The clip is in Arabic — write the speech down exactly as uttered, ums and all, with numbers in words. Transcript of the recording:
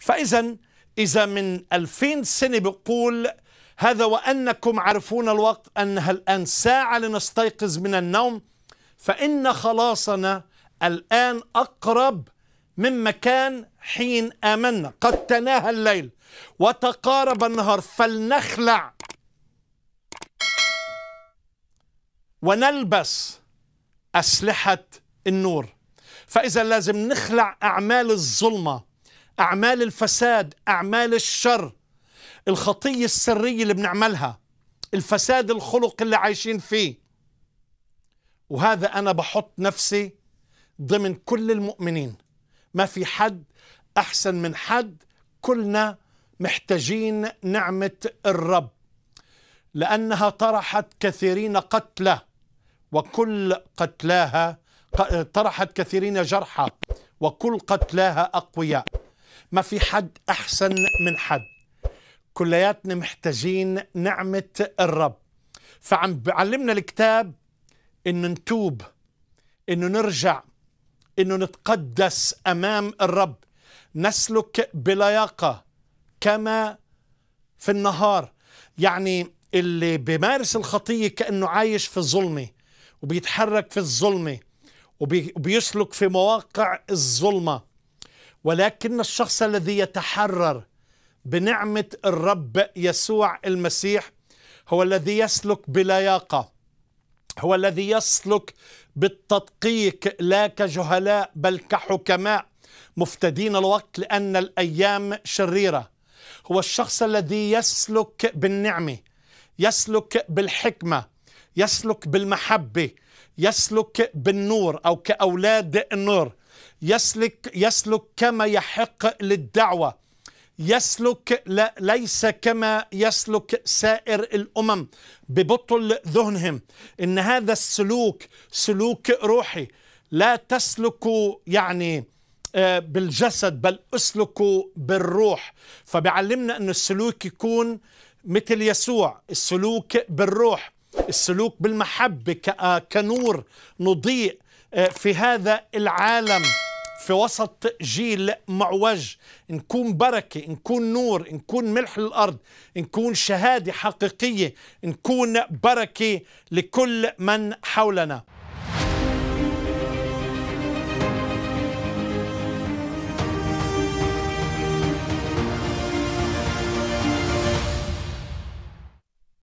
فإذا إذا من ألفين سنة بقول هذا وأنكم عرفون الوقت أنها الآن ساعة لنستيقظ من النوم، فإن خلاصنا الآن أقرب مما كان حين آمنا. قد تناهى الليل وتقارب النهار، فلنخلع ونلبس أسلحة النور. فإذا لازم نخلع أعمال الظلمة، أعمال الفساد، أعمال الشر، الخطية السرية اللي بنعملها، الفساد الخلق اللي عايشين فيه. وهذا أنا بحط نفسي ضمن كل المؤمنين، ما في حد أحسن من حد، كلنا محتاجين نعمة الرب، لأنها طرحت كثيرين قتلى وكل قتلاها طرحت كثيرين جرحى وكل قتلاها أقوياء. ما في حد أحسن من حد، كلياتنا محتاجين نعمة الرب. فعم بعلمنا الكتاب إنه نتوب، إنه نرجع، إنه نتقدس أمام الرب، نسلك بلياقة كما في النهار. يعني اللي بيمارس الخطية كأنه عايش في الظلمة وبيتحرك في الظلمة وبيسلك في مواقع الظلمة، ولكن الشخص الذي يتحرر بنعمة الرب يسوع المسيح هو الذي يسلك بلياقة، هو الذي يسلك بالتدقيق، لا كجهلاء بل كحكماء مفتدين الوقت لأن الأيام شريرة. هو الشخص الذي يسلك بالنعمة، يسلك بالحكمة، يسلك بالمحبة، يسلك بالنور أو كأولاد النور، يسلك يسلك كما يحق للدعوة، يسلك لا ليس كما يسلك سائر الأمم ببطل ذهنهم. إن هذا السلوك سلوك روحي، لا تسلكوا يعني بالجسد بل اسلكوا بالروح. فبيعلمنا أن السلوك يكون مثل يسوع، السلوك بالروح، السلوك بالمحبة كنور نضيء في هذا العالم، في وسط جيل معوج، نكون بركة، نكون نور، نكون ملح للأرض، نكون شهادة حقيقية، نكون بركة لكل من حولنا.